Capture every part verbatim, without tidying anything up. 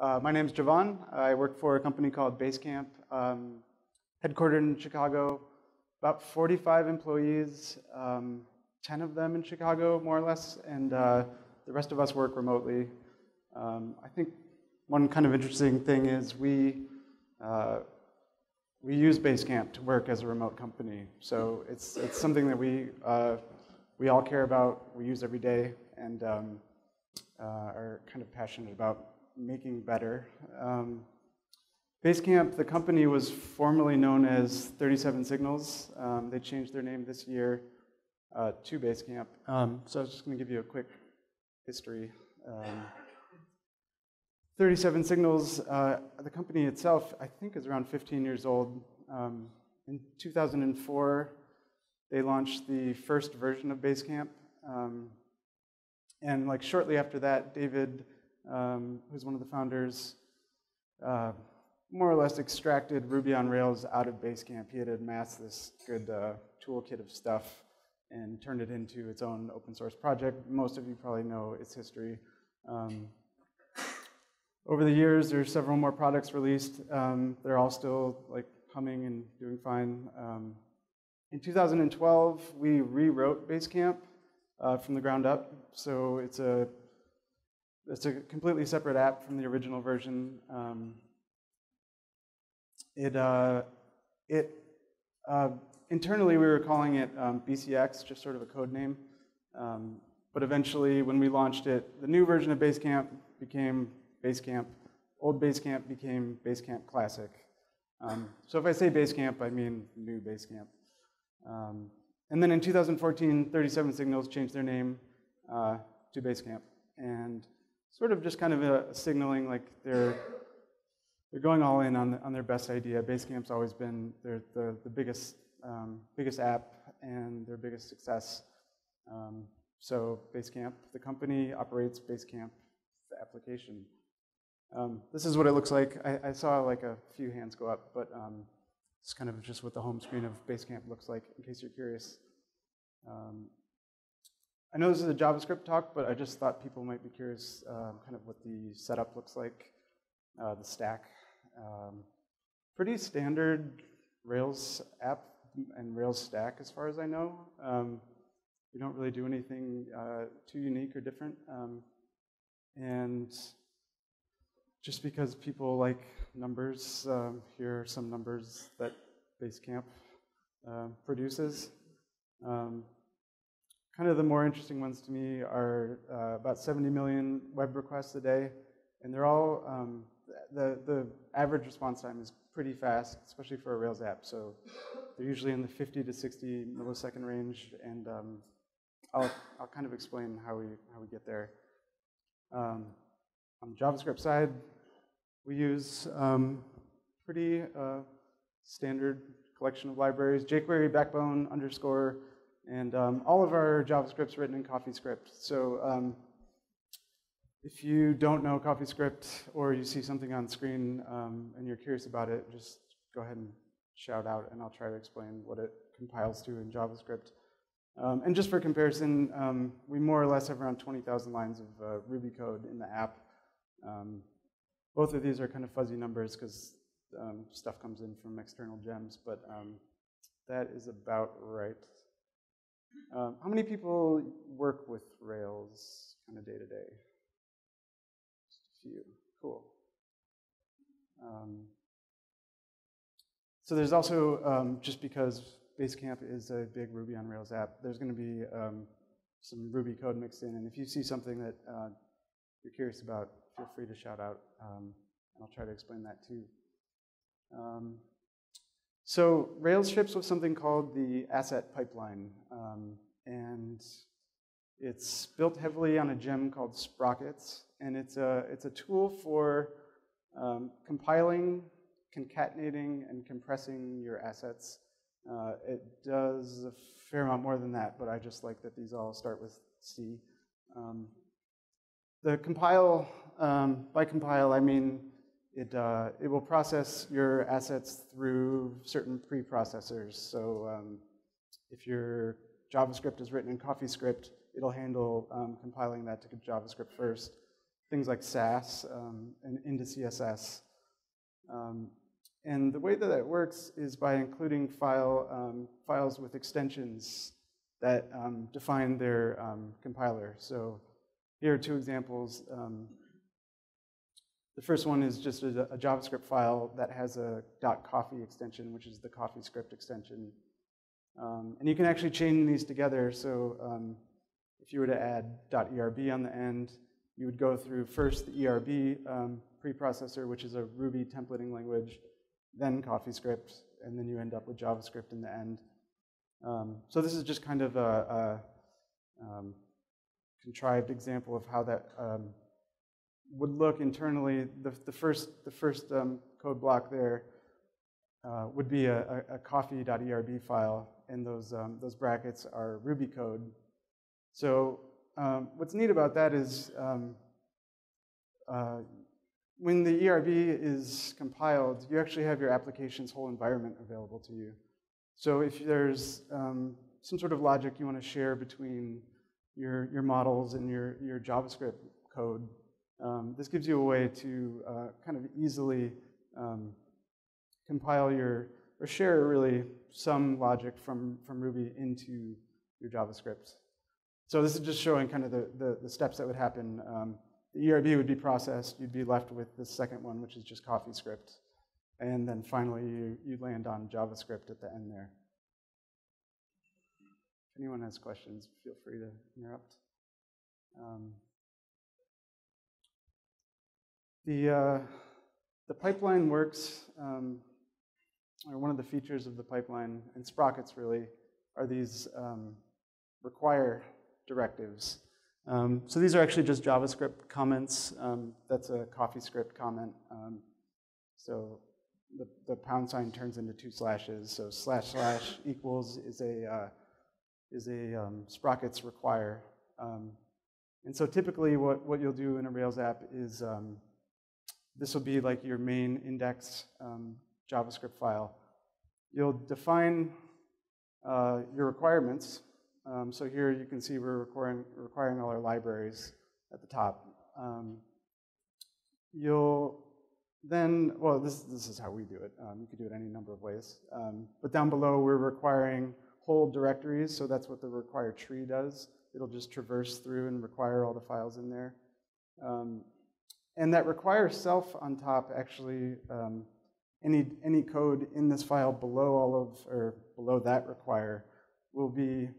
Uh, my name is Javan. I work for a company called Basecamp, um, headquartered in Chicago, about forty-five employees, um, ten of them in Chicago, more or less, and uh, the rest of us work remotely. Um, I think one kind of interesting thing is we, uh, we use Basecamp to work as a remote company. So it's, it's something that we, uh, we all care about, we use every day, and um, uh, are kind of passionate about making better. Um, Basecamp, the company, was formerly known as thirty-seven Signals. Um, they changed their name this year uh, to Basecamp. Um, so I was just going to give you a quick history. Um, thirty-seven Signals, uh, the company itself, I think, is around fifteen years old. Um, in two thousand four, they launched the first version of Basecamp. Um, and like shortly after that, David, um, who's one of the founders, uh, more or less extracted Ruby on Rails out of Basecamp. He had amassed this good uh, toolkit of stuff and turned it into its own open source project. Most of you probably know its history. Um, over the years, there's several more products released. Um, they're all still like humming and doing fine. Um, in two thousand twelve, we rewrote Basecamp uh, from the ground up. So it's a, it's a completely separate app from the original version. Um, It, uh, it uh, internally, we were calling it um, B C X, just sort of a code name. Um, but eventually, when we launched it, the new version of Basecamp became Basecamp. Old Basecamp became Basecamp Classic. Um, so if I say Basecamp, I mean new Basecamp. Um, and then in two thousand fourteen, thirty-seven Signals changed their name uh, to Basecamp. And sort of just kind of a, a signaling like they're They're going all in on, the, on their best idea. Basecamp's always been their, the, the biggest, um, biggest app and their biggest success. Um, so Basecamp, the company, operates Basecamp, the application. Um, this is what it looks like. I, I saw like a few hands go up, but um, it's kind of just what the home screen of Basecamp looks like, in case you're curious. Um, I know this is a JavaScript talk, but I just thought people might be curious uh, kind of what the setup looks like, uh, the stack. Um, pretty standard Rails app and Rails stack as far as I know. Um, we don't really do anything uh, too unique or different. Um, and just because people like numbers, um, here are some numbers that Basecamp uh, produces. Um, kind of the more interesting ones to me are uh, about seventy million web requests a day, and they're all um, The, the average response time is pretty fast, especially for a Rails app. So they're usually in the fifty to sixty millisecond range, and um, I'll, I'll kind of explain how we, how we get there. Um, on the JavaScript side, we use um, pretty uh, standard collection of libraries, jQuery, Backbone, underscore, and um, all of our JavaScript's written in CoffeeScript. So, um, if you don't know CoffeeScript or you see something on screen um, and you're curious about it, just go ahead and shout out and I'll try to explain what it compiles to in JavaScript. Um, and just for comparison, um, we more or less have around twenty thousand lines of uh, Ruby code in the app. Um, both of these are kind of fuzzy numbers because um, stuff comes in from external gems, but um, that is about right. Um, how many people work with Rails kind of day to day? You. Cool. Um, so there's also, um, just because Basecamp is a big Ruby on Rails app, there's going to be um, some Ruby code mixed in. And if you see something that uh, you're curious about, feel free to shout out. Um, and I'll try to explain that too. Um, so Rails ships with something called the Asset Pipeline. Um, and it's built heavily on a gem called Sprockets. And it's a, it's a tool for um, compiling, concatenating, and compressing your assets. Uh, it does a fair amount more than that, but I just like that these all start with C. Um, the compile, um, by compile I mean it, uh, it will process your assets through certain preprocessors. So um, if your JavaScript is written in CoffeeScript, it'll handle um, compiling that to JavaScript first. things like Sass um, and into C S S. Um, and the way that it works is by including file, um, files with extensions that um, define their um, compiler. So here are two examples. Um, the first one is just a, a JavaScript file that has a .coffee extension, which is the CoffeeScript extension. Um, and you can actually chain these together. So um, if you were to add .erb on the end, you would go through first the E R B um, preprocessor, which is a Ruby templating language, then CoffeeScript, and then you end up with JavaScript in the end. Um, so this is just kind of a, a um, contrived example of how that um, would look internally. The, the first, the first um, code block there uh, would be a, a coffee.erb file, and those, um, those brackets are Ruby code. So um, what's neat about that is um, uh, when the E R B is compiled, you actually have your application's whole environment available to you. So if there's um, some sort of logic you want to share between your, your models and your, your JavaScript code, um, this gives you a way to uh, kind of easily um, compile your, or share really some logic from, from Ruby into your JavaScript. So this is just showing kind of the, the, the steps that would happen. Um, the E R B would be processed, you'd be left with the second one, which is just CoffeeScript. And then finally, you, you land on JavaScript at the end there. If anyone has questions, feel free to interrupt. Um, the, uh, the pipeline works, um, or one of the features of the pipeline, and Sprockets really, are these um, require directives. Um, so these are actually just JavaScript comments. Um, that's a CoffeeScript comment. Um, so The, the pound sign turns into two slashes, so slash slash equals is a uh, is a um, Sprockets require, um, and so typically what what you'll do in a Rails app is um, this will be like your main index um, JavaScript file. You'll define uh, your requirements. Um, so here you can see we're requiring requiring all our libraries at the top. Um, you'll Then, well, this, this is how we do it. Um, you could do it any number of ways. Um, but down below, we're requiring whole directories, so that's what the require tree does. It'll just traverse through and require all the files in there. Um, and that require self on top, actually, um, any, any code in this file below all of, or below that require, will be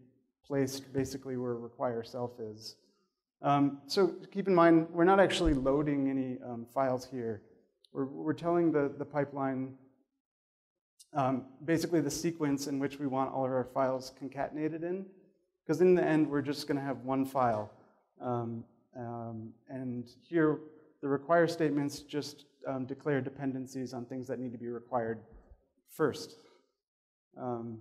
placed basically where require self is. Um, so keep in mind, we're not actually loading any um, files here. We're, we're telling the, the pipeline um, basically the sequence in which we want all of our files concatenated in, because in the end, we're just going to have one file. Um, um, and here, the require statements just um, declare dependencies on things that need to be required first. Um,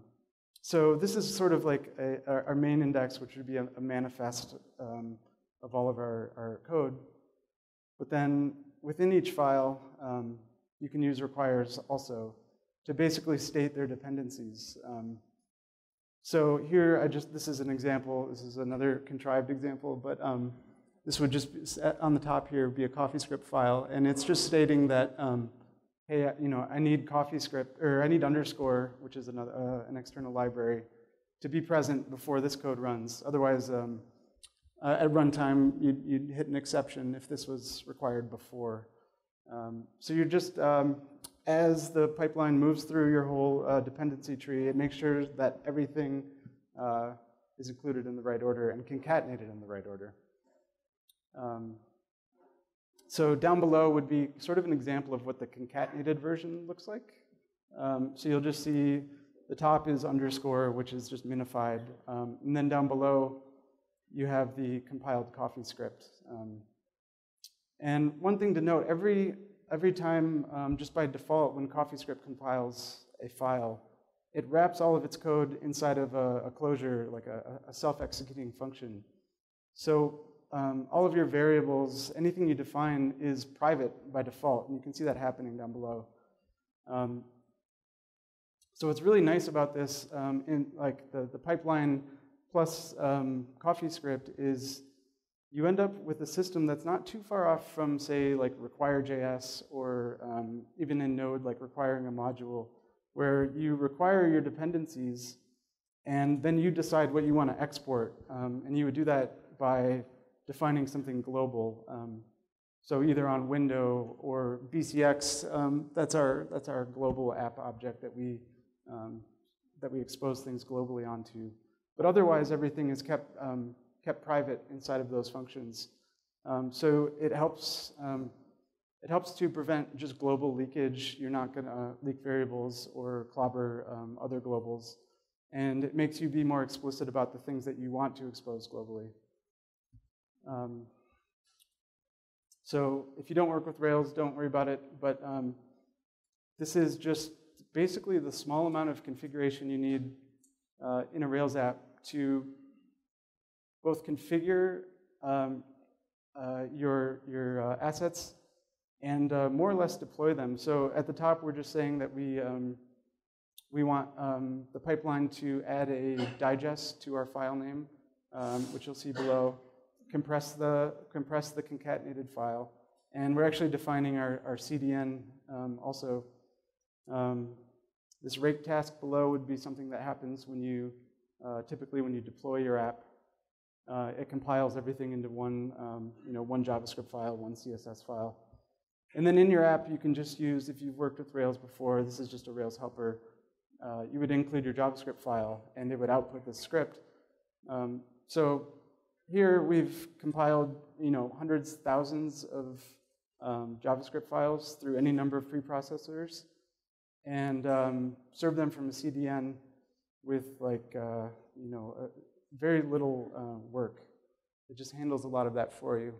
so this is sort of like a, our main index, which would be a, a manifest um, of all of our, our code. But then, within each file, um, you can use requires also to basically state their dependencies. Um, so here, I just this is an example. This is another contrived example, but um, this would just be, on the top here be a CoffeeScript file, and it's just stating that um, hey, you know, I need CoffeeScript or I need underscore, which is another uh, an external library, to be present before this code runs. Otherwise. Um, Uh, at runtime, you'd, you'd hit an exception if this was required before. Um, so you're just, um, as the pipeline moves through your whole uh, dependency tree, it makes sure that everything uh, is included in the right order and concatenated in the right order. Um, so down below would be sort of an example of what the concatenated version looks like. Um, so you'll just see the top is underscore, which is just minified, um, and then down below, you have the compiled CoffeeScript. Um, and one thing to note, every, every time, um, just by default, when CoffeeScript compiles a file, it wraps all of its code inside of a, a closure, like a, a self-executing function. So um, all of your variables, anything you define is private by default, and you can see that happening down below. Um, so what's really nice about this, um, in like the, the pipeline plus um, CoffeeScript is you end up with a system that's not too far off from, say, like require dot J S or um, even in Node, like requiring a module, where you require your dependencies and then you decide what you want to export. Um, and you would do that by defining something global. Um, so either on window or B C X, um, that's our that's our global app object that we um, that we expose things globally onto. But otherwise, everything is kept um, kept private inside of those functions. Um, so it helps um, it helps to prevent just global leakage. You're not going to leak variables or clobber um, other globals. And it makes you be more explicit about the things that you want to expose globally. Um, so if you don't work with Rails, don't worry about it. But um, this is just basically the small amount of configuration you need uh, in a Rails app to both configure um, uh, your, your uh, assets and uh, more or less deploy them. So at the top, we're just saying that we um, We want um, the pipeline to add a digest to our file name, um, which you'll see below, compress the, compress the concatenated file. And we're actually defining our, our C D N um, also. Um, this rake task below would be something that happens when you, uh, typically when you deploy your app. Uh, it compiles everything into one, um, you know, one JavaScript file, one C S S file. And then in your app, you can just use, if you've worked with Rails before, this is just a Rails helper. Uh, you would include your JavaScript file, and it would output the script. Um, so here we've compiled, you know, hundreds, thousands of um, JavaScript files through any number of preprocessors, and um, served them from a C D N with, like, uh, you know, a very little uh, work. It just handles a lot of that for you.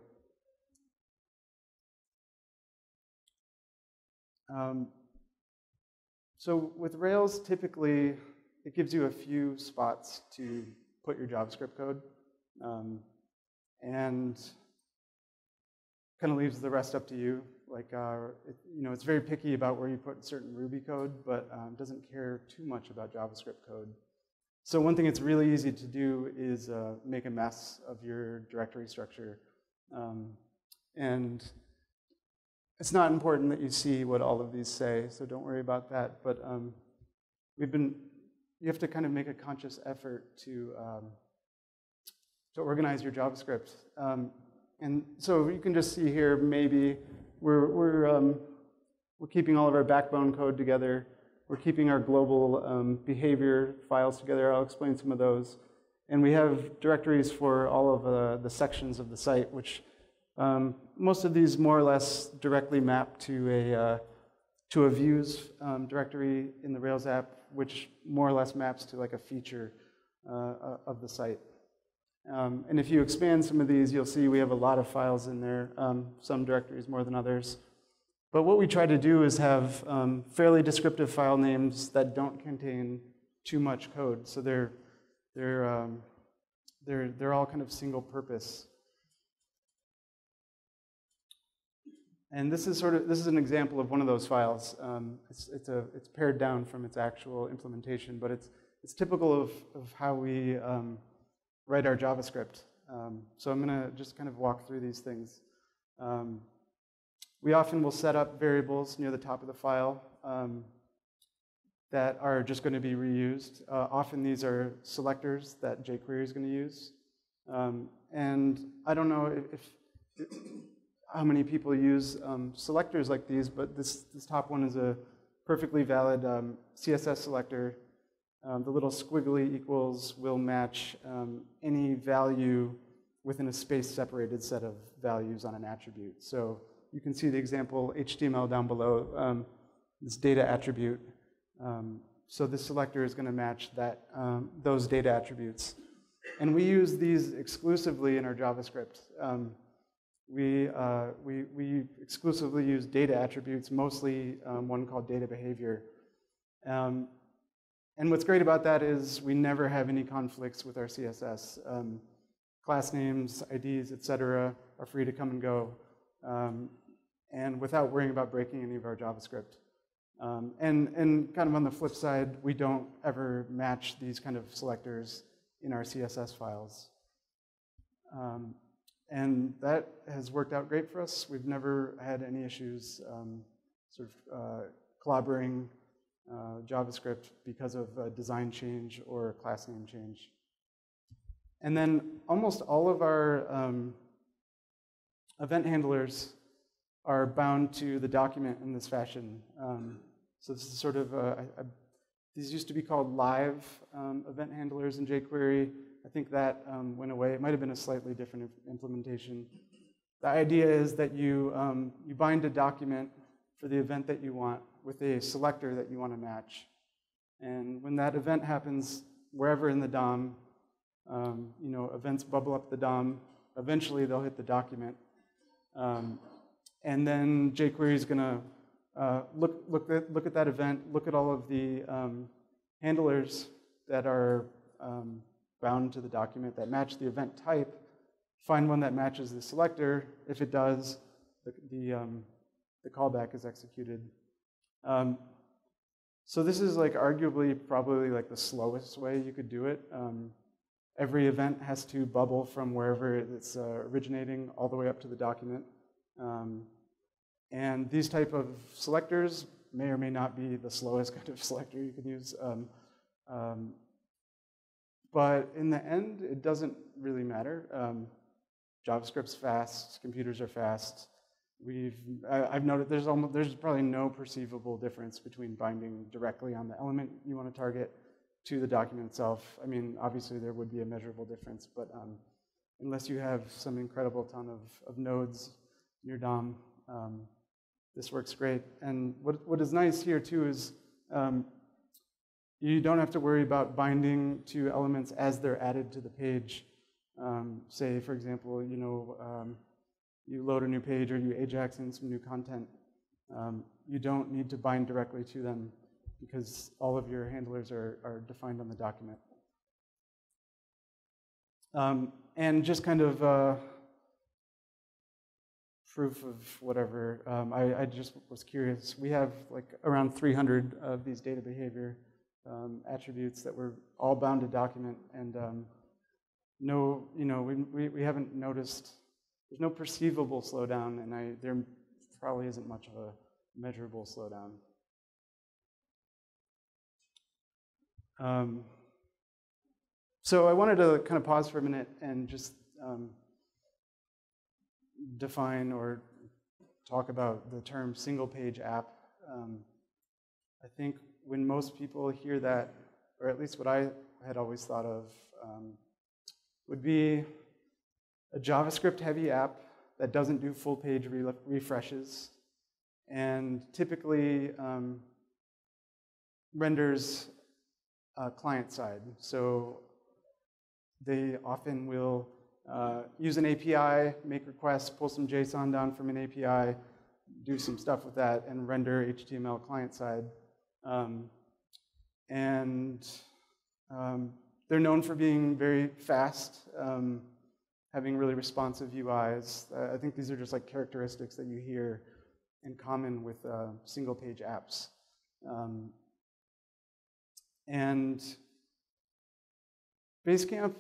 Um, So with Rails, typically, it gives you a few spots to put your JavaScript code, um, and kind of leaves the rest up to you. Like, uh, it, you know, it's very picky about where you put certain Ruby code, but um, doesn't care too much about JavaScript code. So one thing it's really easy to do is uh, make a mess of your directory structure, um, and it's not important that you see what all of these say, so don't worry about that. But um, we've been, you have to kind of make a conscious effort to, um, to organize your JavaScript. Um, and so you can just see here, maybe we're, we're, um, we're keeping all of our backbone code together. We're keeping our global um, behavior files together. I'll explain some of those. And we have directories for all of uh, the sections of the site, which Um, most of these more or less directly map to a, uh, to a views um, directory in the Rails app, which more or less maps to like a feature uh, of the site. Um, and if you expand some of these, you'll see we have a lot of files in there, um, some directories more than others. But what we try to do is have um, fairly descriptive file names that don't contain too much code. So they're, they're, um, they're, they're all kind of single purpose. And this is sort of this is an example of one of those files. Um, it's it's a it's pared down from its actual implementation, but it's it's typical of of how we um, write our JavaScript. Um, so I'm going to just kind of walk through these things. Um, we often will set up variables near the top of the file um, that are just going to be reused. Uh, often these are selectors that jQuery is going to use. Um, and I don't know if. if how many people use um, selectors like these, but this, this top one is a perfectly valid um, C S S selector. Um, the little squiggly equals will match um, any value within a space-separated set of values on an attribute. So you can see the example H T M L down below, um, this data attribute. Um, so this selector is going to match that, um, those data attributes. And we use these exclusively in our JavaScript. Um, We, uh, we, we exclusively use data attributes, mostly um, one called data behavior. Um, and what's great about that is we never have any conflicts with our C S S. Um, class names, I Ds, et cetera, are free to come and go, um, and without worrying about breaking any of our JavaScript. Um, and, and kind of on the flip side, we don't ever match these kind of selectors in our C S S files. Um, And that has worked out great for us. We've never had any issues um, sort of uh, clobbering uh, JavaScript because of a design change or a class name change. And then almost all of our um, event handlers are bound to the document in this fashion. Um, so this is sort of, a, a, these used to be called live um, event handlers in jQuery. I think that um, went away. It might have been a slightly different implementation. The idea is that you, um, you bind a document for the event that you want with a selector that you want to match. And when that event happens, wherever in the D O M, um, you know, events bubble up the D O M. Eventually, they'll hit the document. Um, and then jQuery is going to uh, look, look, at, look at that event, look at all of the um, handlers that are um, bound to the document that match the event type, find one that matches the selector. If it does, the, the, um, the callback is executed. Um, so this is like arguably probably like the slowest way you could do it. Um, every event has to bubble from wherever it's uh, originating all the way up to the document. Um, and these type of selectors may or may not be the slowest kind of selector you can use. Um, um, But in the end, it doesn't really matter. Um, JavaScript's fast, computers are fast. We've, I, I've noted there's, almost, there's probably no perceivable difference between binding directly on the element you want to target to the document itself. I mean, obviously there would be a measurable difference, but um, unless you have some incredible ton of, of nodes in your D O M, um, this works great. And what, what is nice here too is, um, you don't have to worry about binding to elements as they're added to the page. Um, say, for example, you know, um, you load a new page or you AJAX in some new content. Um, you don't need to bind directly to them because all of your handlers are, are defined on the document. Um, and just kind of uh, proof of whatever, um, I, I just was curious. We have like around three hundred of these data behavior Um, attributes that were all bound to document, and um, no, you know, we, we, we haven't noticed, there's no perceivable slowdown, and I, there probably isn't much of a measurable slowdown. Um, so I wanted to kind of pause for a minute and just um, define or talk about the term single page app. Um, I think when most people hear that, or at least what I had always thought of, um, would be a JavaScript-heavy app that doesn't do full-page re refreshes and typically um, renders uh, client-side. So they often will uh, use an A P I, make requests, pull some JSON down from an A P I, do some stuff with that, and render H T M L client-side. Um, and um, they're known for being very fast, um, having really responsive U Is. Uh, I think these are just like characteristics that you hear in common with uh, single page apps. Um, and Basecamp,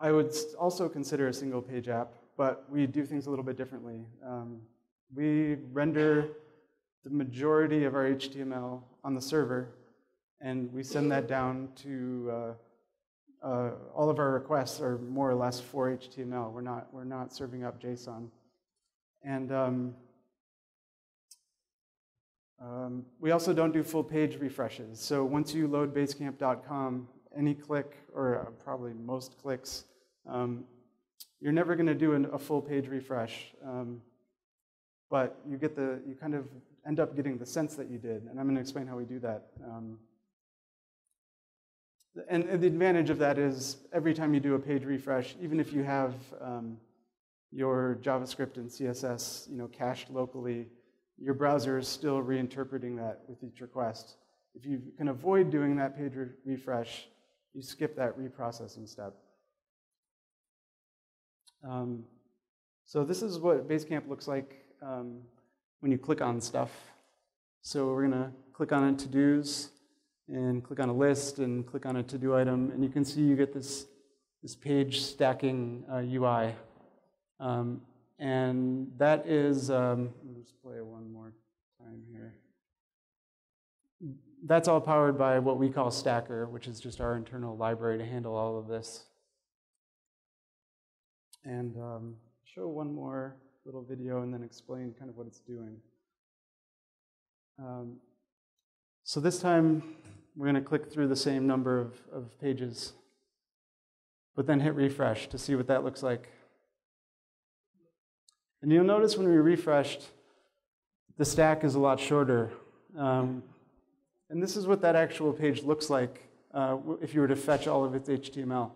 I would also consider a single page app, but we do things a little bit differently. Um, we render the majority of our H T M L on the server, and we send that down to uh, uh, all of our requests are more or less for H T M L. We're not we're not serving up JSON, and um, um, we also don't do full page refreshes. So once you load Basecamp dot com, any click or probably most clicks, um, you're never going to do an, a full page refresh, um, but you get the you kind of end up getting the sense that you did, and I'm going to explain how we do that. Um, and, and the advantage of that is every time you do a page refresh, even if you have um, your JavaScript and C S S, you know, cached locally, your browser is still reinterpreting that with each request. If you can avoid doing that page re refresh, you skip that reprocessing step. Um, so this is what Basecamp looks like um, when you click on stuff. So we're gonna click on a to-dos and click on a list and click on a to-do item, and you can see you get this, this page stacking uh, U I. Um, and that is, um, let me just play one more time here. That's all powered by what we call Stacker, which is just our internal library to handle all of this. And um, show one more little video and then explain kind of what it's doing. Um, so this time, we're going to click through the same number of, of pages, but then hit refresh to see what that looks like. And you'll notice when we refreshed, the stack is a lot shorter. Um, and this is what that actual page looks like uh, if you were to fetch all of its H T M L.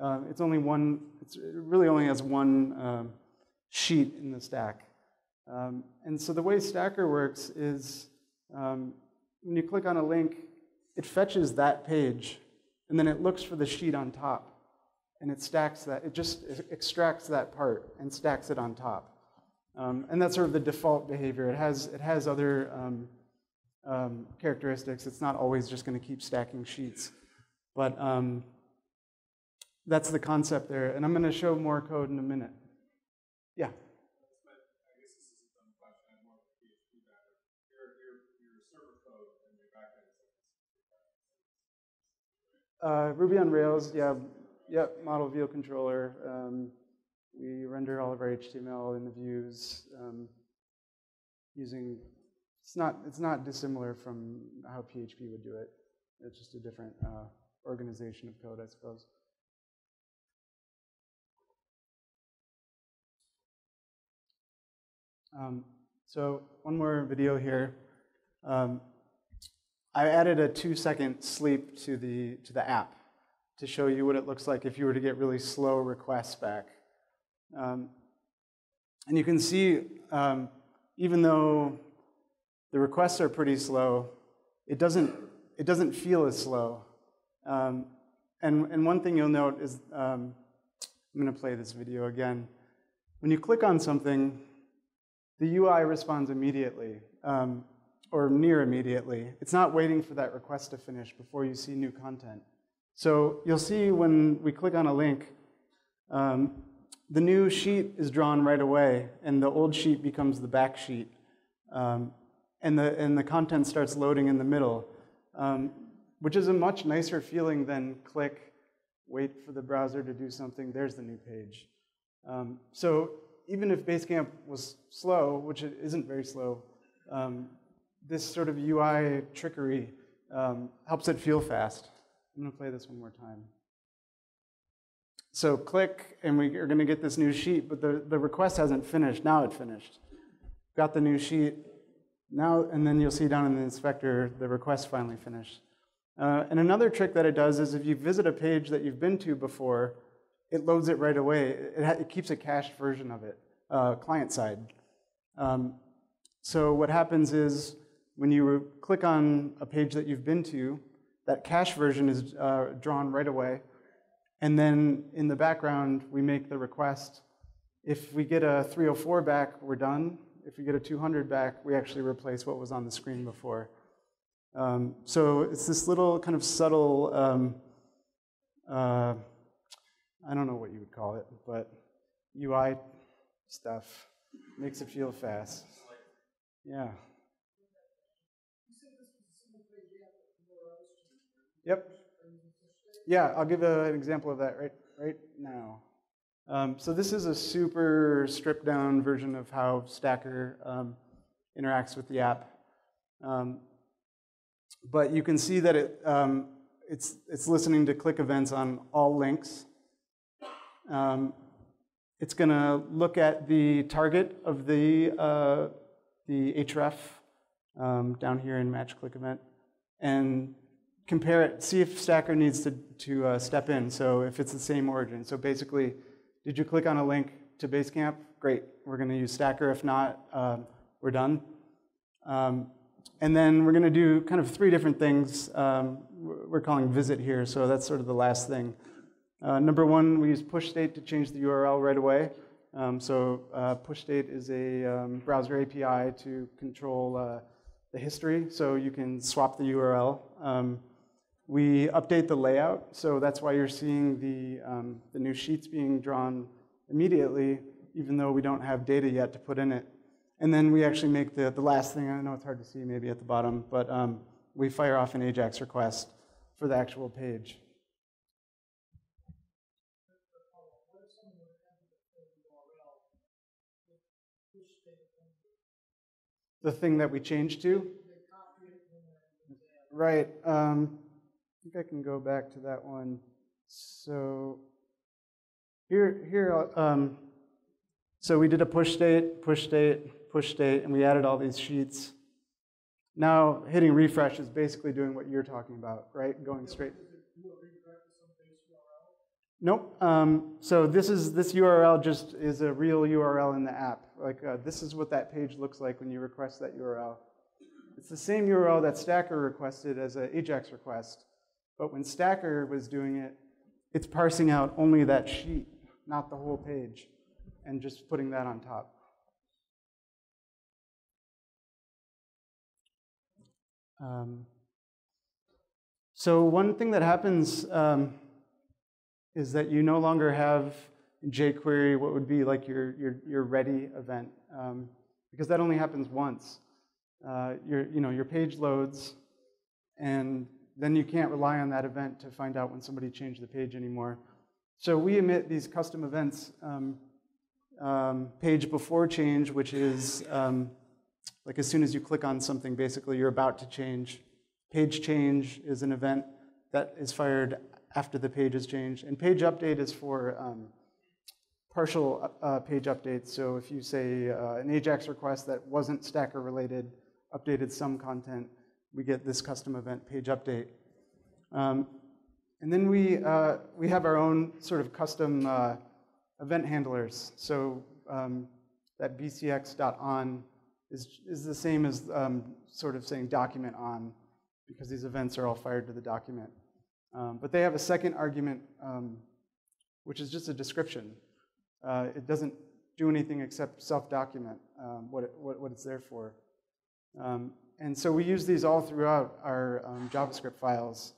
Uh, it's only one, it's, it really only has one um, sheet in the stack. Um, and so the way Stacker works is um, when you click on a link, it fetches that page, and then it looks for the sheet on top. And it stacks that, it just extracts that part and stacks it on top. Um, and that's sort of the default behavior. It has, it has other um, um, characteristics. It's not always just going to keep stacking sheets. But um, that's the concept there. And I'm going to show more code in a minute. Yeah? Uh, Ruby on Rails, yeah. Yep, model view controller. Um, we render all of our H T M L in the views um, using. It's not. It's not dissimilar from how P H P would do it. It's just a different uh, organization of code, I suppose. Um, so one more video here. Um, I added a two-second sleep to the to the app to show you what it looks like if you were to get really slow requests back. Um, and you can see, um, even though the requests are pretty slow, it doesn't, it doesn't feel as slow. Um, and, and one thing you'll note is, um, I'm gonna play this video again. When you click on something, the U I responds immediately, um, or near immediately. It's not waiting for that request to finish before you see new content. So you'll see when we click on a link, um, the new sheet is drawn right away, and the old sheet becomes the back sheet, um, and the and the content starts loading in the middle, um, which is a much nicer feeling than click, wait for the browser to do something. There's the new page. Um, so even if Basecamp was slow, which it isn't very slow, um, this sort of U I trickery um, helps it feel fast. I'm going to play this one more time. So click, and we are going to get this new sheet, but the, the request hasn't finished. Now it finished. Got the new sheet. Now, and then you'll see down in the inspector, the request finally finished. Uh, and another trick that it does is if you visit a page that you've been to before, it loads it right away. It, ha it keeps a cached version of it, uh, client side. Um, so what happens is when you click on a page that you've been to, that cache version is uh, drawn right away. And then in the background, we make the request. If we get a three oh four back, we're done. If we get a two hundred back, we actually replace what was on the screen before. Um, so it's this little kind of subtle, um, uh, I don't know what you would call it, but U I stuff. Makes it feel fast. Yeah. Yep. Yeah, I'll give a, an example of that right, right now. Um, so this is a super stripped down version of how Stacker um, interacts with the app. Um, but you can see that it, um, it's, it's listening to click events on all links. Um, it's going to look at the target of the, uh, the href um, down here in match click event and compare it, see if Stacker needs to, to uh, step in, so if it's the same origin. So basically, did you click on a link to Basecamp? Great, we're going to use Stacker. If not, um, we're done. Um, and then we're going to do kind of three different things. Um, we're calling visit here, so that's sort of the last thing. Uh, number one, we use pushState to change the U R L right away. Um, so uh, pushState is a um, browser A P I to control uh, the history, so you can swap the U R L. Um, We update the layout, so that's why you're seeing the, um, the new sheets being drawn immediately. even though we don't have data yet to put in it. And then we actually make the, the last thing, I know it's hard to see maybe at the bottom, but um, we fire off an AJAX request for the actual page. The thing that we changed to? Right. Um, I think I can go back to that one. So here, here. Um, so we did a push state, push state, push state, and we added all these sheets. Now hitting refresh is basically doing what you're talking about, right? Going straight. Nope. Um, so this is this U R L just is a real U R L in the app. Like uh, this is what that page looks like when you request that U R L. It's the same U R L that Stacker requested as an AJAX request, but when Stacker was doing it, it's parsing out only that sheet, not the whole page, and just putting that on top. Um, so one thing that happens um, is that you no longer have jQuery, what would be like your, your, your ready event, um, because that only happens once. Uh, your, you know, your page loads, and then you can't rely on that event to find out when somebody changed the page anymore. So we emit these custom events, um, um, page before change, which is um, like as soon as you click on something, basically you're about to change. Page change is an event that is fired after the page is changed, and page update is for um, partial uh, page updates. So if you say uh, an AJAX request that wasn't Stacker related, updated some content, we get this custom event page update. Um, and then we, uh, we have our own sort of custom uh, event handlers. So um, that B C X dot on is, is the same as um, sort of saying document on, because these events are all fired to the document. Um, but they have a second argument, um, which is just a description. Uh, it doesn't do anything except self-document um, what, it, what, what it's there for. Um, and so we use these all throughout our um, JavaScript files.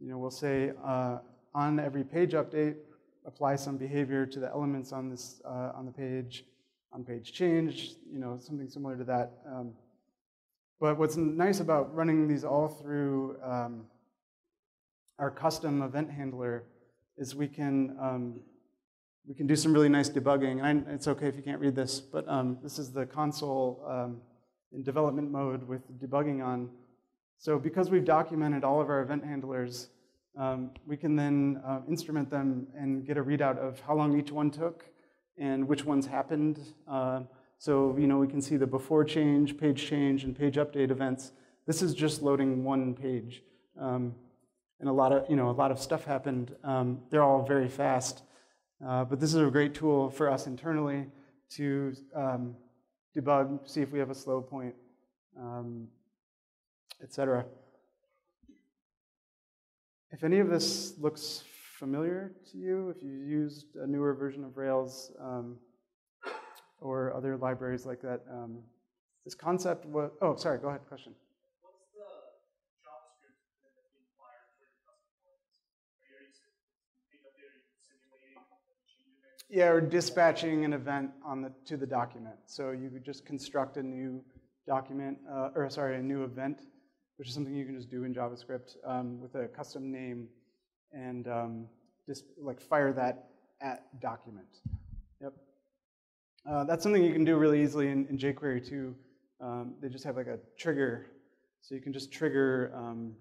You know, we'll say uh, on every page update, apply some behavior to the elements on this uh, on the page, on page change, you know, something similar to that. Um, but what's nice about running these all through um, our custom event handler is we can um, we can do some really nice debugging. And I, it's okay if you can't read this, but um, this is the console um, in development mode with debugging on. So because we've documented all of our event handlers, um, we can then uh, instrument them and get a readout of how long each one took and which ones happened. Uh, so you know, we can see the before change, page change, and page update events. This is just loading one page, um, and a lot of you know a lot of stuff happened. Um, they're all very fast. Uh, but this is a great tool for us internally to um, debug, see if we have a slow point, um, et cetera. If any of this looks familiar to you, if you used a newer version of Rails um, or other libraries like that, um, this concept was, oh, sorry, go ahead, question. Yeah, or dispatching an event on the to the document. So you could just construct a new document, uh, or sorry, a new event, which is something you can just do in JavaScript um, with a custom name, and um, just like fire that at document. Yep, uh, that's something you can do really easily in, in jQuery too. Um, they just have like a trigger, so you can just trigger. Um,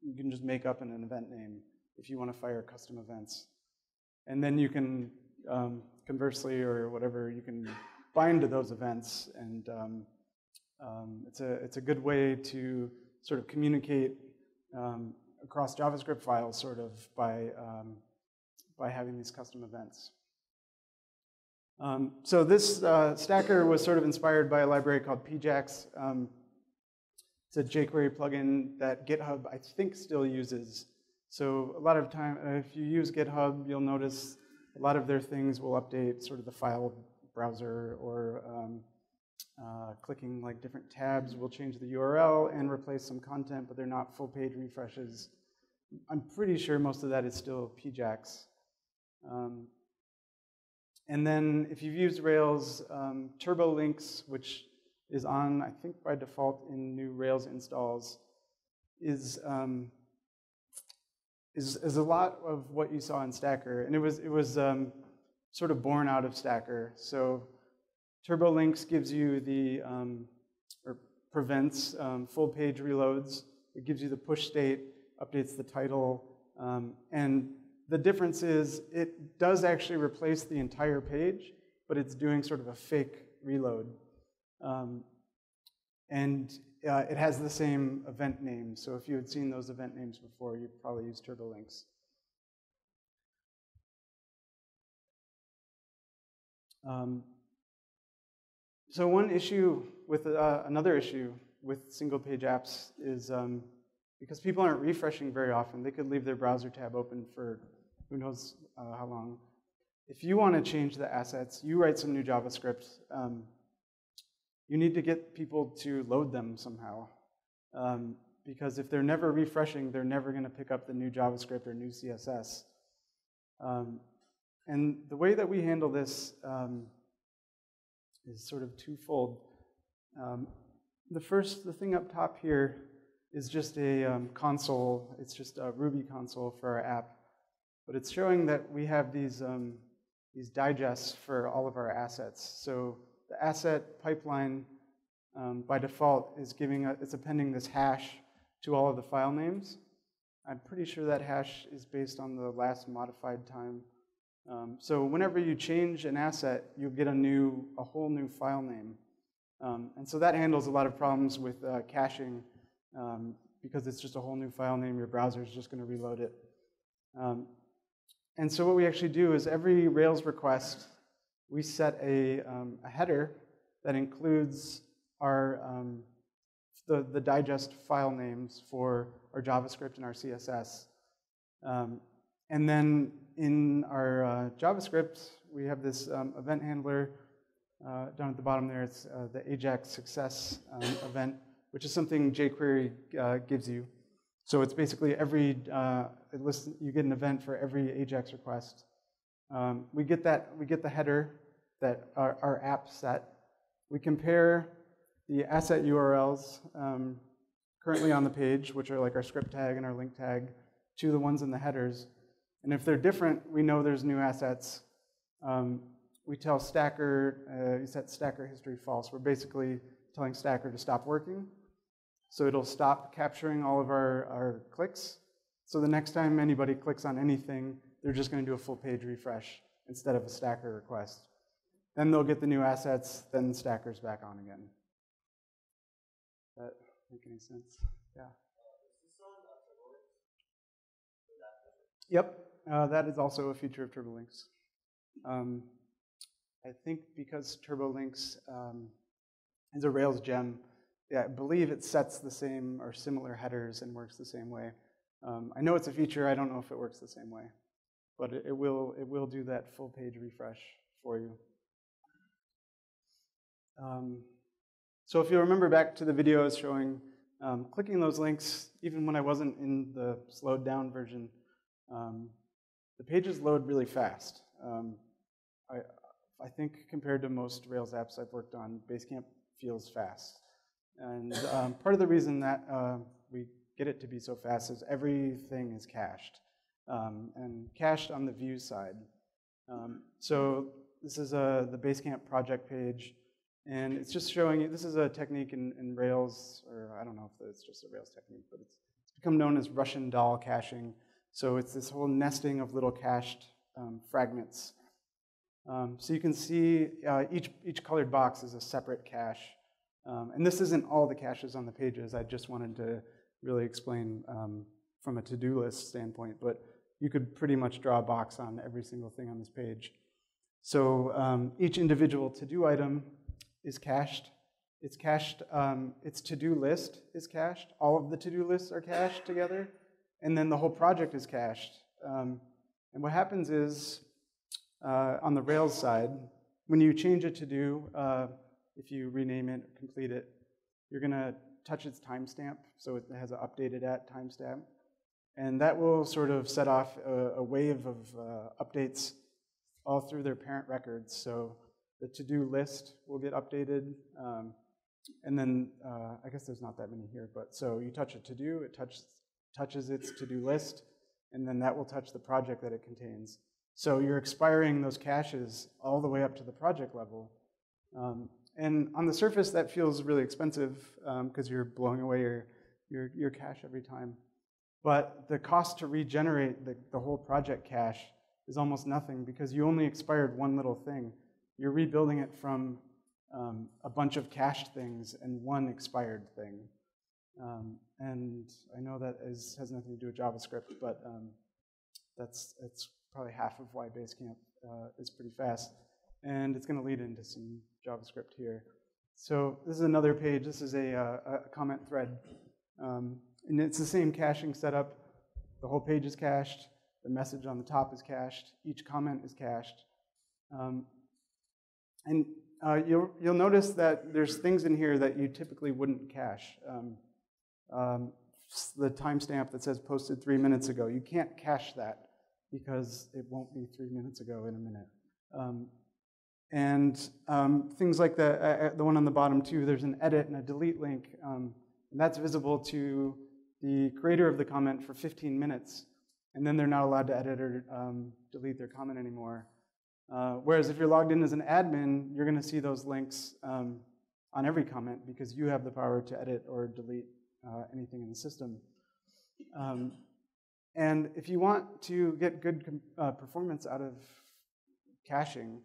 you can just make up an, an event name if you want to fire custom events, and then you can. Um, conversely, or whatever, you can bind to those events, and um, um, it's a it's a good way to sort of communicate um, across JavaScript files, sort of by um, by having these custom events. Um, so this uh, Stacker was sort of inspired by a library called P J A X. Um, it's a jQuery plugin that GitHub I think still uses. So a lot of time, if you use GitHub, you'll notice. A lot of their things will update sort of the file browser, or um, uh, clicking like different tabs will change the U R L and replace some content, but they're not full page refreshes. I'm pretty sure most of that is still P J A X. Um, And then if you've used Rails, um, Turbolinks, which is on, I think, by default in new Rails installs, is, um, is, is a lot of what you saw in Stacker. And it was, it was um, sort of born out of Stacker. So Turbolinks gives you the, um, or prevents um, full page reloads. It gives you the push state, updates the title, um, and the difference is it does actually replace the entire page, but it's doing sort of a fake reload. Um, and uh, it has the same event name, so if you had seen those event names before, you'd probably use Turbolinks. Um, so one issue with, uh, another issue with single page apps is um, because people aren't refreshing very often, they could leave their browser tab open for who knows uh, how long. If you want to change the assets, you write some new JavaScript, um, you need to get people to load them somehow. Um, because if they're never refreshing, they're never going to pick up the new JavaScript or new C S S. Um, and the way that we handle this um, is sort of twofold. Um, The first, the thing up top here is just a um, console. It's just a Ruby console for our app. But it's showing that we have these, um, these digests for all of our assets. So the asset pipeline, um, by default, is giving a, it's appending this hash to all of the file names. I'm pretty sure that hash is based on the last modified time. Um, so whenever you change an asset, you'll get a, new, a whole new file name. Um, and so that handles a lot of problems with uh, caching um, because it's just a whole new file name. Your browser is just going to reload it. Um, and so what we actually do is every Rails request, we set a, um, a header that includes our, um, the, the digest file names for our JavaScript and our C S S. Um, and then in our uh, JavaScript, we have this um, event handler. Uh, down at the bottom there, it's uh, the AJAX success um, event, which is something jQuery uh, gives you. So it's basically every, uh, it lists, you get an event for every AJAX request. Um, we get that, we get the header that our, our app set. We compare the asset U R Ls um, currently on the page, which are like our script tag and our link tag, to the ones in the headers. And if they're different, we know there's new assets. Um, We tell Stacker, uh, you set Stacker history false. We're basically telling Stacker to stop working. So it'll stop capturing all of our, our clicks. So the next time anybody clicks on anything, they're just going to do a full page refresh instead of a Stacker request. Then they'll get the new assets, then Stacker's back on again. Does that make any sense? Yeah. Yep, uh, that is also a feature of Turbolinks. Um, I think because Turbolinks um, is a Rails gem, yeah, I believe it sets the same or similar headers and works the same way. Um, I know it's a feature. I don't know if it works the same way, but it, it will it will do that full page refresh for you. Um, so if you remember back to the videos showing um, clicking those links, even when I wasn't in the slowed down version, um, the pages load really fast. Um, I, I think compared to most Rails apps I've worked on, Basecamp feels fast. And um, part of the reason that uh, we get it to be so fast is everything is cached, um, and cached on the view side. Um, so this is a, the Basecamp project page, and it's just showing you, this is a technique in, in Rails, or I don't know if it's just a Rails technique, but it's, it's become known as Russian doll caching. So it's this whole nesting of little cached um, fragments. Um, so you can see uh, each, each colored box is a separate cache. Um, and this isn't all the caches on the pages. I just wanted to really explain um, from a to-do list standpoint, but you could pretty much draw a box on every single thing on this page. So um, each individual to-do item is cached. It's cached, um, its to-do list is cached. All of the to-do lists are cached together. And then the whole project is cached. Um, and what happens is, Uh, on the Rails side, when you change a to-do, uh, if you rename it, complete it, you're going to touch its timestamp, so it has an updated at timestamp. And that will sort of set off a, a wave of uh, updates all through their parent records. So the to-do list will get updated. Um, and then, uh, I guess there's not that many here, but so you touch a to-do, it touch, touches its to-do list, and then that will touch the project that it contains. So you're expiring those caches all the way up to the project level. Um, and on the surface, that feels really expensive because um, you're blowing away your, your, your cache every time. But the cost to regenerate the, the whole project cache is almost nothing because you only expired one little thing. You're rebuilding it from um, a bunch of cached things and one expired thing. Um, and I know that is, has nothing to do with JavaScript, but um, that's, that's probably half of why Basecamp uh, is pretty fast. And it's going to lead into some JavaScript here. So this is another page. This is a, uh, a comment thread. Um, and it's the same caching setup. The whole page is cached. The message on the top is cached. Each comment is cached. Um, and uh, you'll, you'll notice that there's things in here that you typically wouldn't cache. Um, um, the timestamp that says posted three minutes ago, you can't cache that because it won't be three minutes ago in a minute. Um, And um, things like the, uh, the one on the bottom too, there's an edit and a delete link. Um, and that's visible to the creator of the comment for fifteen minutes. And then they're not allowed to edit or um, delete their comment anymore. Uh, whereas if you're logged in as an admin, you're gonna see those links um, on every comment because you have the power to edit or delete uh, anything in the system. Um, and if you want to get good uh, performance out of caching,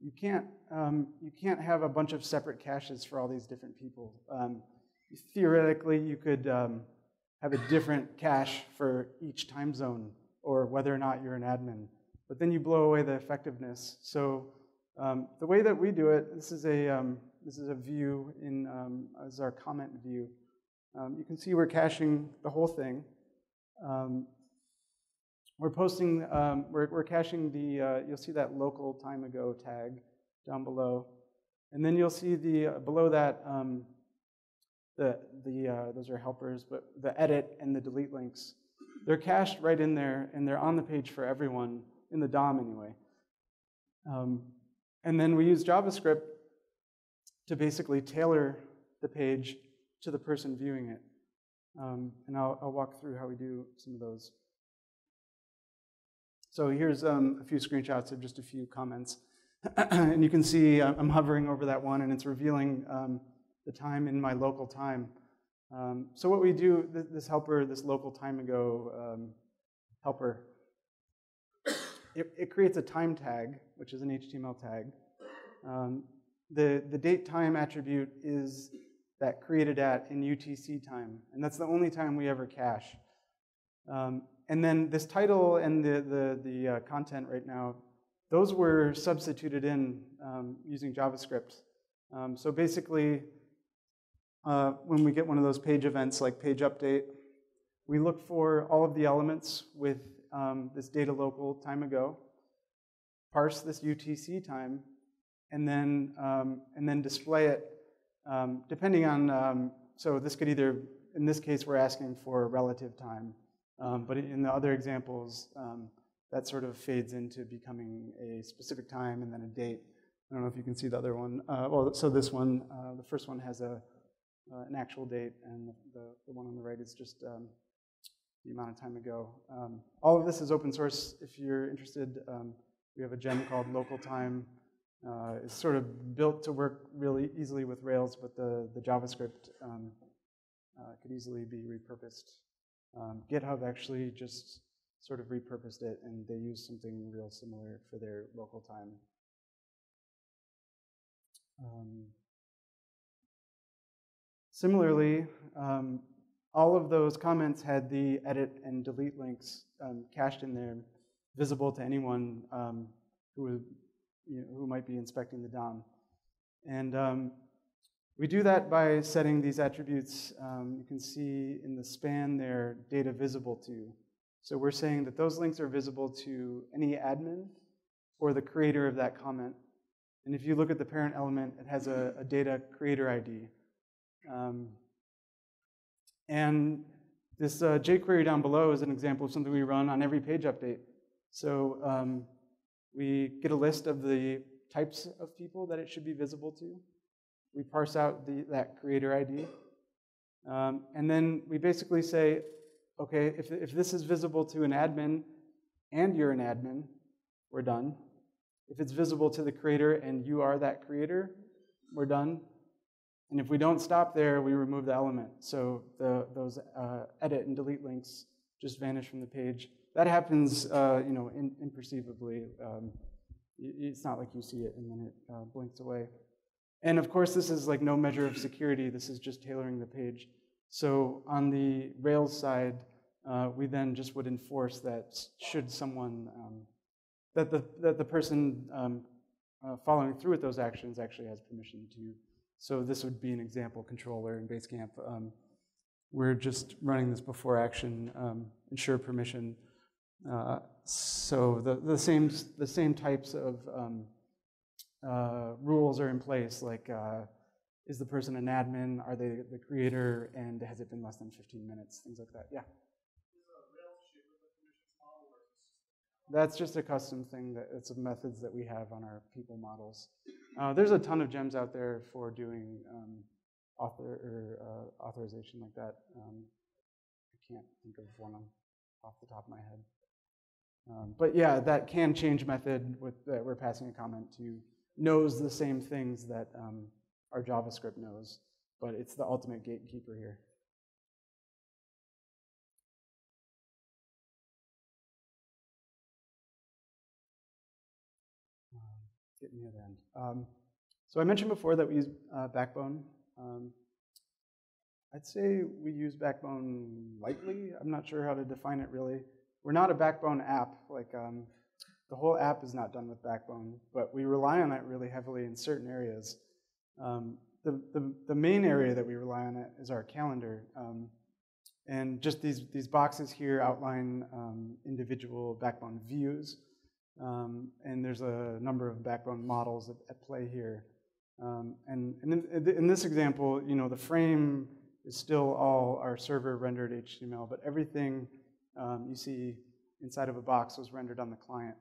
You can't, um, you can't have a bunch of separate caches for all these different people. Um, theoretically, you could um, have a different cache for each time zone or whether or not you're an admin. But then you blow away the effectiveness. So um, the way that we do it, this is a, um, this is a view in um, as our comment view. Um, you can see we're caching the whole thing. Um, We're posting, um, we're, we're caching the, uh, you'll see that local time ago tag down below. And then you'll see the, uh, below that, um, the, the uh, those are helpers, but the edit and the delete links. They're cached right in there and they're on the page for everyone, in the D O M anyway. Um, and then we use JavaScript to basically tailor the page to the person viewing it. Um, and I'll, I'll walk through how we do some of those. So here's um, a few screenshots of just a few comments. And you can see I'm hovering over that one and it's revealing um, the time in my local time. Um, so what we do, th this helper, this local time ago um, helper, it, it creates a time tag, which is an H T M L tag. Um, the, the date time attribute is that created at in U T C time. And that's the only time we ever cache. Um, And then this title and the, the, the uh, content right now, those were substituted in um, using JavaScript. Um, so basically, uh, when we get one of those page events like page update, we look for all of the elements with um, this data local time ago, parse this U T C time, and then, um, and then display it um, depending on, um, so this could either, in this case, we're asking for relative time. Um, but in the other examples, um, that sort of fades into becoming a specific time and then a date. I don't know if you can see the other one. Uh, well, so this one, uh, the first one has a, uh, an actual date, and the, the one on the right is just um, the amount of time ago. Um, all of this is open source. If you're interested, um, we have a gem called local time. Uh, it's sort of built to work really easily with Rails, but the, the JavaScript um, uh, could easily be repurposed. Um, GitHub actually just sort of repurposed it, and they used something real similar for their local time. Um, similarly, um, all of those comments had the edit and delete links um, cached in there, visible to anyone um, who, would, you know, who might be inspecting the D O M. And um, we do that by setting these attributes. Um, you can see in the span there, data visible to. So we're saying that those links are visible to any admin or the creator of that comment. And if you look at the parent element, it has a, a data creator I D. Um, and this uh, jQuery down below is an example of something we run on every page update. So um, We get a list of the types of people that it should be visible to. We parse out the, that creator I D. Um, and then we basically say, okay, if, if this is visible to an admin and you're an admin, we're done. If it's visible to the creator and you are that creator, we're done. And if we don't stop there, we remove the element. So the, those uh, edit and delete links just vanish from the page. That happens uh, you know, in, imperceptibly. Um, it's not like you see it and then it uh, blinks away. And of course, this is like no measure of security. This is just tailoring the page. So on the Rails side, uh, we then just would enforce that should someone, um, that, the, that the person um, uh, following through with those actions actually has permission to. So this would be an example controller in Basecamp. Um, we're just running this before action, um, ensure permission. Uh, so the, the, same, the same types of um, Uh, rules are in place, like uh, is the person an admin, are they the creator, and has it been less than fifteen minutes, things like that, yeah. That's just a custom thing, that it's a methods that we have on our people models. Uh, there's a ton of gems out there for doing um, author or uh, authorization like that. Um, I can't think of one off the top of my head. Um, but yeah, that can change method with that we're passing a comment to. Knows the same things that um, our JavaScript knows, but it's the ultimate gatekeeper here. Um, getting near the end. Um, so I mentioned before that we use uh, Backbone. Um, I'd say we use Backbone lightly. I'm not sure how to define it really. We're not a Backbone app, like. Um, The whole app is not done with Backbone, but we rely on it really heavily in certain areas. Um, the, the, the main area that we rely on it is our calendar. Um, and just these, these boxes here outline um, individual Backbone views. Um, and there's a number of Backbone models at, at play here. Um, and, and in, in this example, you know, the frame is still all our server rendered H T M L, but everything um, you see inside of a box was rendered on the client.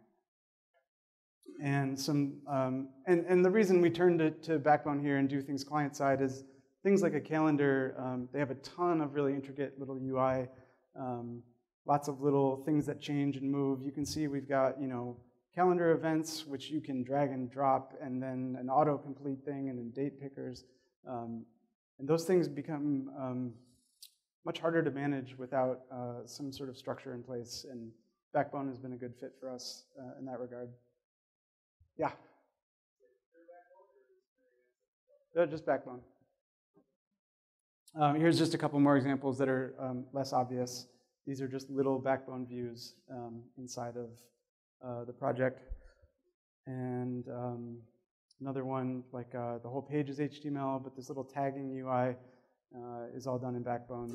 And some, um, and, and the reason we turned to, to Backbone here and do things client-side is things like a calendar. Um, they have a ton of really intricate little U I, um, lots of little things that change and move. You can see we've got, you know, calendar events, which you can drag and drop, and then an autocomplete thing, and then date pickers. Um, and those things become um, much harder to manage without uh, some sort of structure in place. And Backbone has been a good fit for us uh, in that regard. Yeah. No, just Backbone. Um, here's just a couple more examples that are um, less obvious. These are just little Backbone views um, inside of uh, the project. And um, another one, like uh, the whole page is H T M L, but this little tagging U I uh, is all done in Backbone.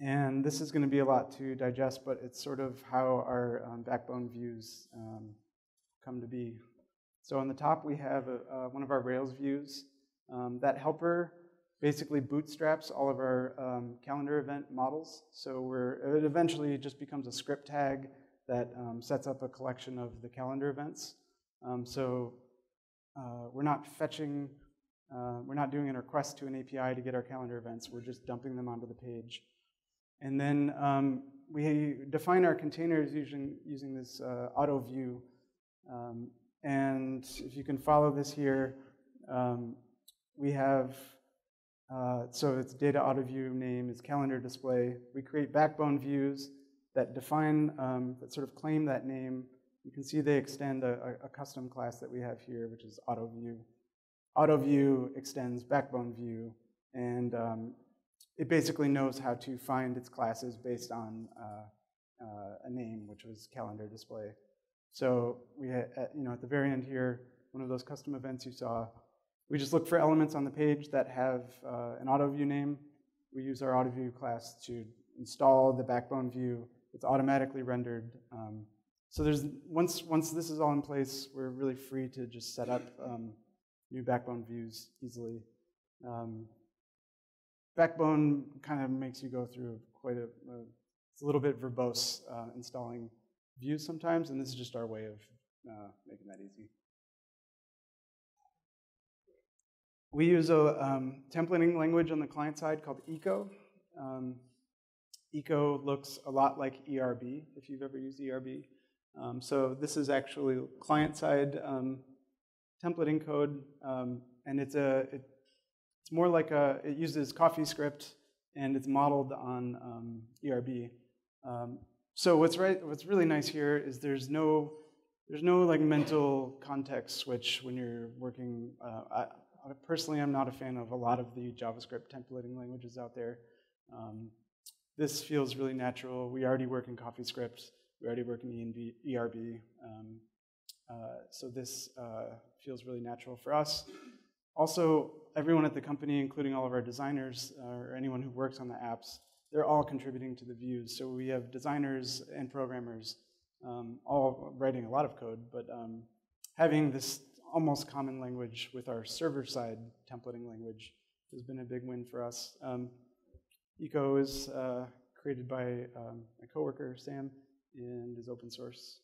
And this is going to be a lot to digest, but it's sort of how our um, Backbone views um, come to be. So on the top, we have a, uh, one of our Rails views. Um, that helper basically bootstraps all of our um, calendar event models. So we're, it eventually just becomes a script tag that um, sets up a collection of the calendar events. Um, so uh, we're not fetching, uh, we're not doing a request to an A P I to get our calendar events. We're just dumping them onto the page. And then um, we define our containers using, using this uh, auto view. Um, and if you can follow this here, um, we have, uh, so it's data auto view name is calendar display. We create Backbone views that define, um, that sort of claim that name. You can see they extend a, a custom class that we have here, which is auto view. Auto view extends Backbone view, and um, it basically knows how to find its classes based on uh, uh, a name, which was calendar display. So we, had, at, you know, at the very end here, one of those custom events you saw, we just look for elements on the page that have uh, an auto view name. We use our auto view class to install the Backbone view. It's automatically rendered. Um, so there's once once this is all in place, we're really free to just set up um, new Backbone views easily. Um, Backbone kind of makes you go through quite a, a it's a little bit verbose uh, installing views sometimes, and this is just our way of uh, making that easy. We use a um, templating language on the client side called Eco. Um, Eco looks a lot like E R B, if you've ever used E R B. Um, so this is actually client-side um, templating code, um, and it's a it, it's more like a it uses CoffeeScript, and it's modeled on um, E R B. Um, so what's right what's really nice here is there's no there's no like mental context switch when you're working. Uh, I, I personally, I'm not a fan of a lot of the JavaScript templating languages out there. Um, this feels really natural. We already work in CoffeeScript. We already work in E R B, um, uh, so this uh, feels really natural for us. Also, everyone at the company, including all of our designers uh, or anyone who works on the apps, they're all contributing to the views. So we have designers and programmers um, all writing a lot of code, but um, having this almost common language with our server-side templating language has been a big win for us. Um, Eco is uh, created by um, my coworker, Sam, and is open source.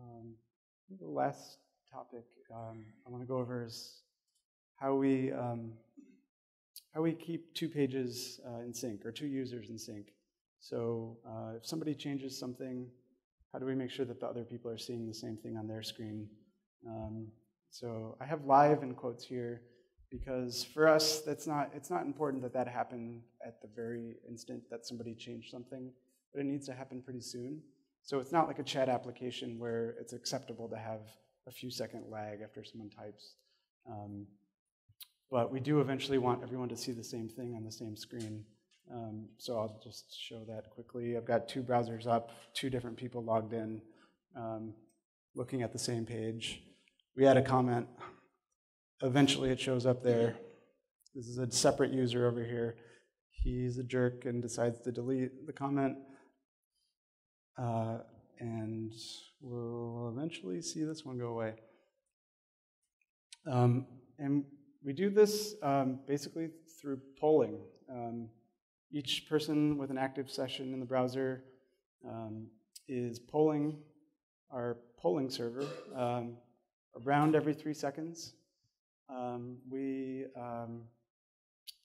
Um, the last topic um, I want to go over is how we um, how we keep two pages uh, in sync or two users in sync. So uh, if somebody changes something, how do we make sure that the other people are seeing the same thing on their screen? Um, so I have live in quotes here, because for us, that's not, it's not important that that happen at the very instant that somebody changed something, but it needs to happen pretty soon. So it's not like a chat application where it's acceptable to have a few second lag after someone types. Um, but we do eventually want everyone to see the same thing on the same screen. Um, so I'll just show that quickly. I've got two browsers up, two different people logged in, um, looking at the same page. We had a comment. Eventually it shows up there. This is a separate user over here. He's a jerk and decides to delete the comment. Uh, and we'll eventually see this one go away. Um, and we do this um, basically through polling. Um, each person with an active session in the browser um, is polling our polling server um, around every three seconds. Um, we, um,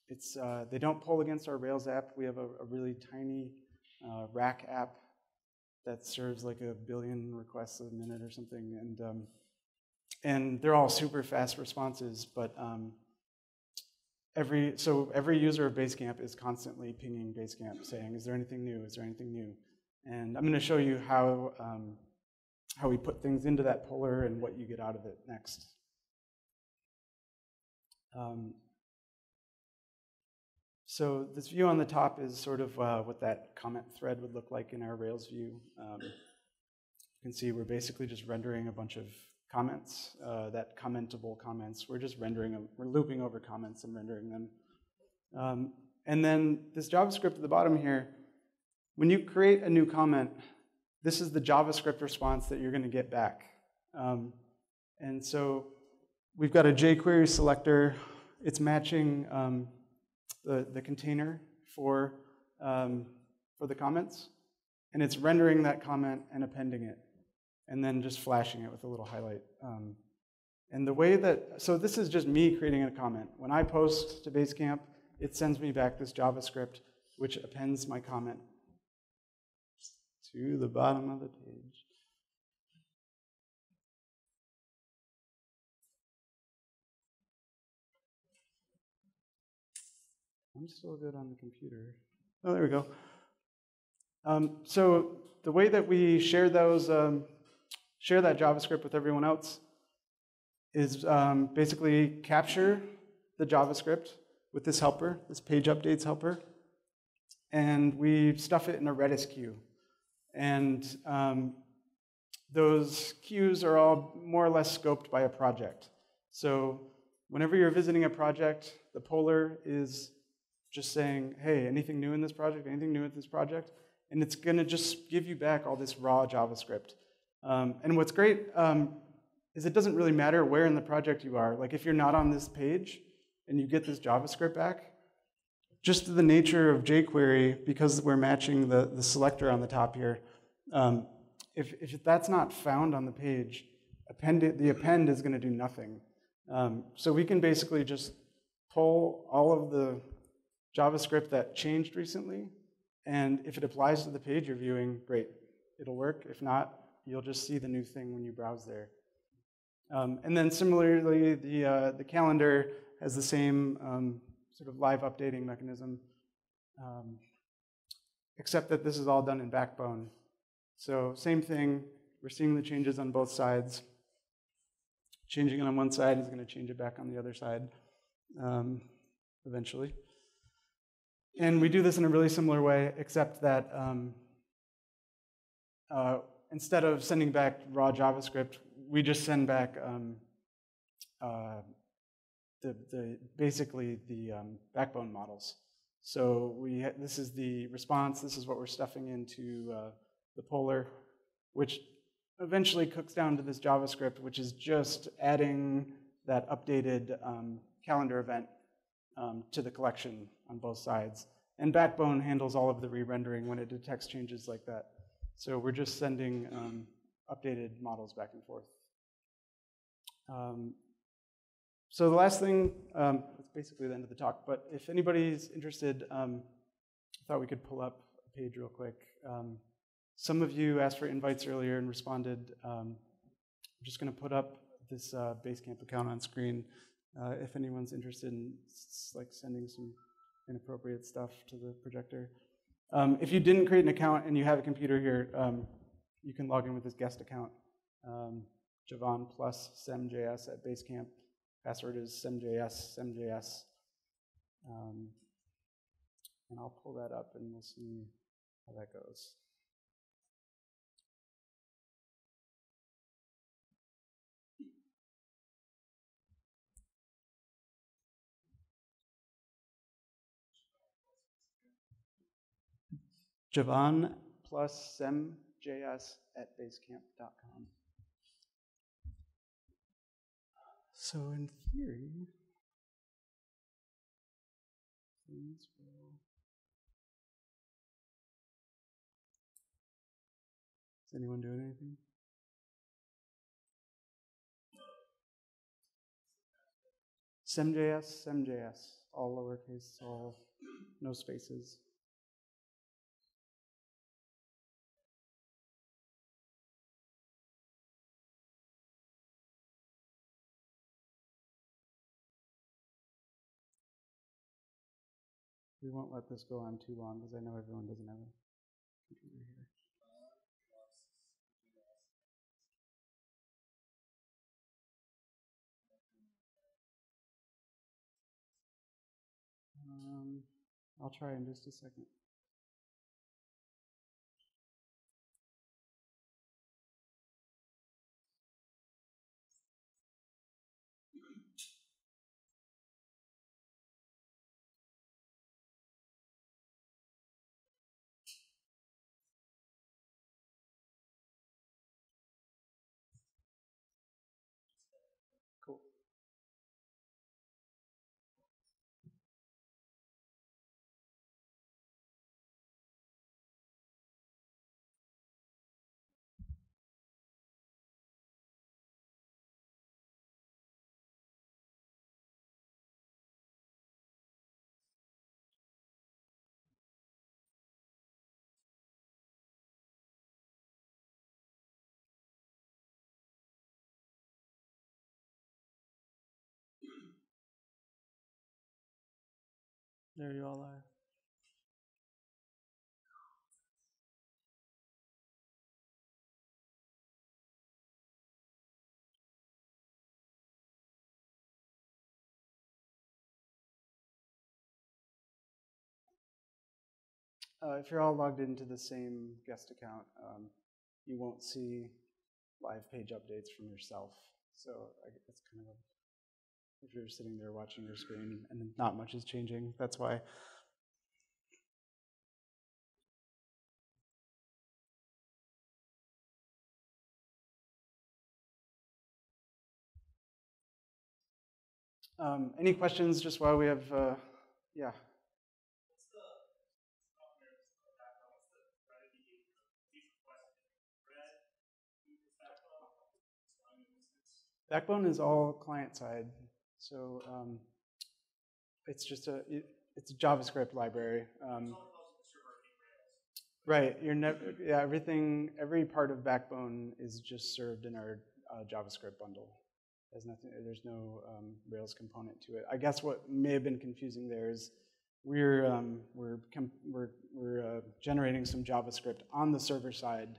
it's, uh, they don't poll against our Rails app. We have a, a really tiny uh, rack app that serves like a billion requests a minute or something, and um, and they're all super fast responses. But um, every so every user of Basecamp is constantly pinging Basecamp saying, "Is there anything new? Is there anything new?" And I'm going to show you how um, how we put things into that poller and what you get out of it next. Um, so this view on the top is sort of uh, what that comment thread would look like in our Rails view. Um, you can see we're basically just rendering a bunch of comments, uh, that commentable comments. We're just rendering them, we're looping over comments and rendering them. Um, and then this JavaScript at the bottom here, when you create a new comment, this is the JavaScript response that you're going to get back. Um, and so we've got a jQuery selector. It's matching um, the, the container for, um, for the comments. And it's rendering that comment and appending it. And then just flashing it with a little highlight. Um, and the way that, so this is just me creating a comment. When I post to Basecamp, it sends me back this JavaScript, which appends my comment to the bottom of the page. I'm still good on the computer. Oh, there we go. Um, so the way that we share those, um, share that JavaScript with everyone else is um, basically capture the JavaScript with this helper, this page updates helper, and we stuff it in a Redis queue. And um, those queues are all more or less scoped by a project. So whenever you're visiting a project, the poller is just saying, hey, anything new in this project? Anything new in this project? And it's going to just give you back all this raw JavaScript. Um, and what's great um, is it doesn't really matter where in the project you are. Like if you're not on this page and you get this JavaScript back, just the nature of jQuery, because we're matching the, the selector on the top here, um, if, if that's not found on the page, append it, the append is going to do nothing. Um, so we can basically just pull all of the JavaScript that changed recently, and if it applies to the page you're viewing, great, it'll work. If not, you'll just see the new thing when you browse there. Um, and then similarly, the, uh, the calendar has the same um, sort of live updating mechanism, um, except that this is all done in Backbone. So same thing, we're seeing the changes on both sides. Changing it on one side is going to change it back on the other side um, eventually. And we do this in a really similar way, except that um, uh, instead of sending back raw JavaScript, we just send back um, uh, the, the, basically the um, backbone models. So we this is the response. This is what we're stuffing into uh, the polar, which eventually cooks down to this JavaScript, which is just adding that updated um, calendar event um, to the collection on both sides. And Backbone handles all of the re-rendering when it detects changes like that. So we're just sending um, updated models back and forth. Um, so the last thing, um, it's basically the end of the talk, but if anybody's interested, um, I thought we could pull up a page real quick. Um, some of you asked for invites earlier and responded. Um, I'm just gonna put up this uh, Basecamp account on screen uh, if anyone's interested in like sending some inappropriate stuff to the projector. Um, if you didn't create an account and you have a computer here, um, you can log in with this guest account, um, Javan plus semjs at Basecamp. Password is semjs, semjs. Um, and I'll pull that up and we'll see how that goes. Javan plus sem. J S at basecamp dot com. So in theory, things will. Is anyone doing anything? Sem J S, Sem J S, all lowercase, all no spaces. We won't let this go on too long because I know everyone doesn't have a computer here. Um, I'll try in just a second. There you all are. Uh, if you're all logged into the same guest account, um, you won't see live page updates from yourself. So I guess that's kind of a if you're sitting there watching your screen and not much is changing, that's why. Um, any questions just while we have, uh, yeah. Backbone is all client-side, so um, it's just a it, it's a JavaScript library. Um, right. You're never. Yeah. Everything. Every part of Backbone is just served in our uh, JavaScript bundle. There's nothing. There's no um, Rails component to it. I guess what may have been confusing there is we're um, we're we're we're uh, generating some JavaScript on the server side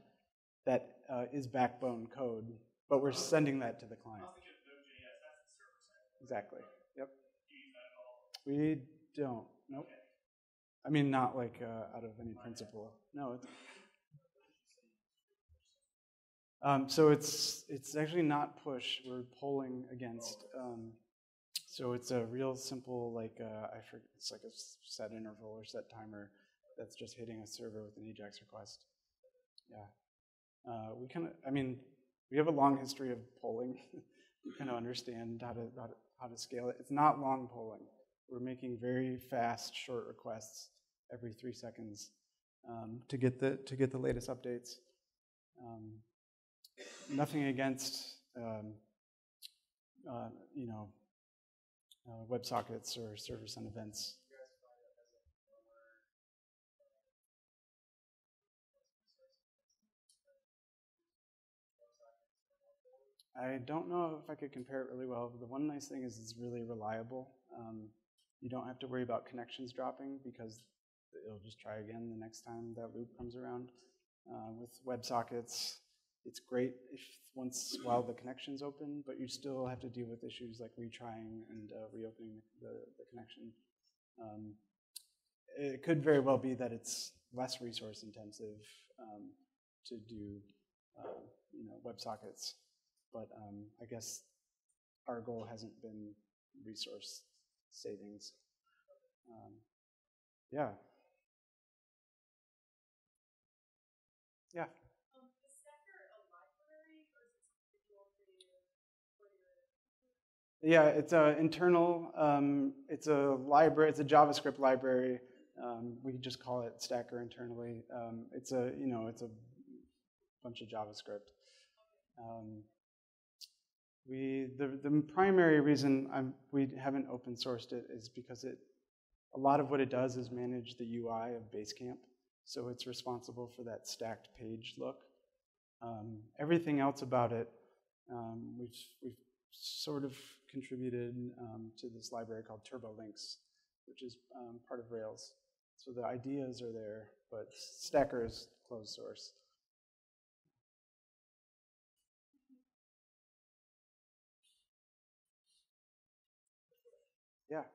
that uh, is Backbone code. But we're sending that to the client. Exactly. Yep. We don't. Nope. I mean, not like uh, out of any principle. No. It's um, so it's it's actually not push. We're polling against. Um, so it's a real simple like uh, I forget. It's like a set interval or set timer that's just hitting a server with an AJAX request. Yeah. Uh, we kind of. I mean. We have a long history of polling. We kind of understand how to, how to how to scale it. It's not long polling. We're making very fast, short requests every three seconds um, to get the to get the latest updates. Um, nothing against um, uh, you know uh, WebSockets or servers and events. I don't know if I could compare it really well, but the one nice thing is it's really reliable. Um, you don't have to worry about connections dropping because it'll just try again the next time that loop comes around. Uh, with WebSockets, it's great if once while the connection's open, but you still have to deal with issues like retrying and uh, reopening the, the connection. Um, it could very well be that it's less resource intensive um, to do uh, you know, WebSockets. But um, I guess our goal hasn't been resource savings. Um, yeah. Yeah. Um, is Stacker a library or is it something you already? Yeah, it's an internal, um, it's a library, it's a JavaScript library. Um, we just call it Stacker internally. Um, it's a, you know, it's a bunch of JavaScript. Um, We, the, the primary reason I'm, we haven't open sourced it is because it, a lot of what it does is manage the U I of Basecamp. So it's responsible for that stacked page look. Um, everything else about it, um, we've, we've sort of contributed um, to this library called Turbolinks, which is um, part of Rails. So the ideas are there, but Stacker is closed source. Yeah.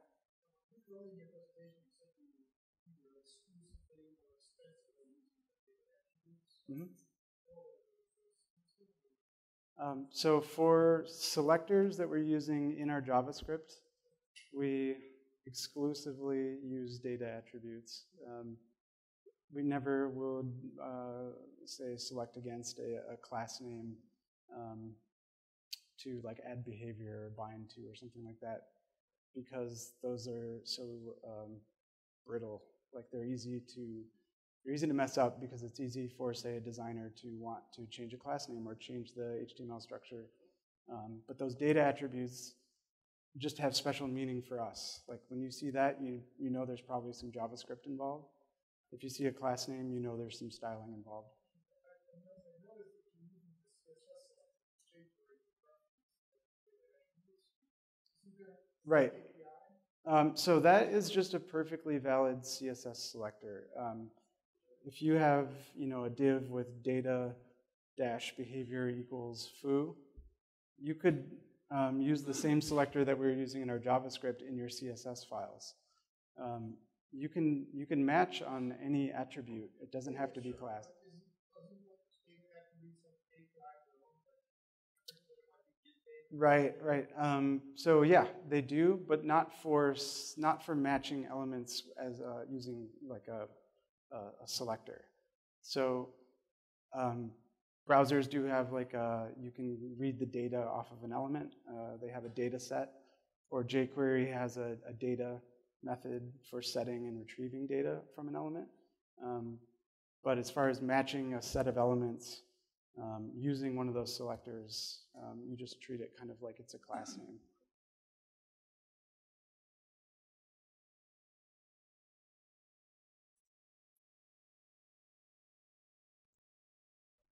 Mm-hmm. Um, so for selectors that we're using in our JavaScript, we exclusively use data attributes. Um, we never would uh, say select against a, a class name um, to like add behavior or bind to or something like that, because those are so um, brittle. Like they're easy to they're easy to mess up because it's easy for, say, a designer to want to change a class name or change the H T M L structure. Um, but those data attributes just have special meaning for us. Like when you see that, you you know there's probably some JavaScript involved. If you see a class name, you know there's some styling involved. Right. Um, so that is just a perfectly valid C S S selector. Um, if you have, you know, a div with data dash behavior equals foo, you could um, use the same selector that we were using in our JavaScript in your C S S files. Um, you can you can match on any attribute. It doesn't have to be class. Right, right. Um, so yeah, they do, but not for not for matching elements as uh, using like a, a, a selector. So um, browsers do have like a, you can read the data off of an element. Uh, they have a data set, or jQuery has a, a data method for setting and retrieving data from an element. Um, but as far as matching a set of elements, um, using one of those selectors, um, you just treat it kind of like it's a class name.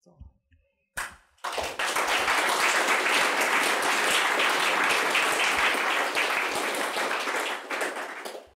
That's all.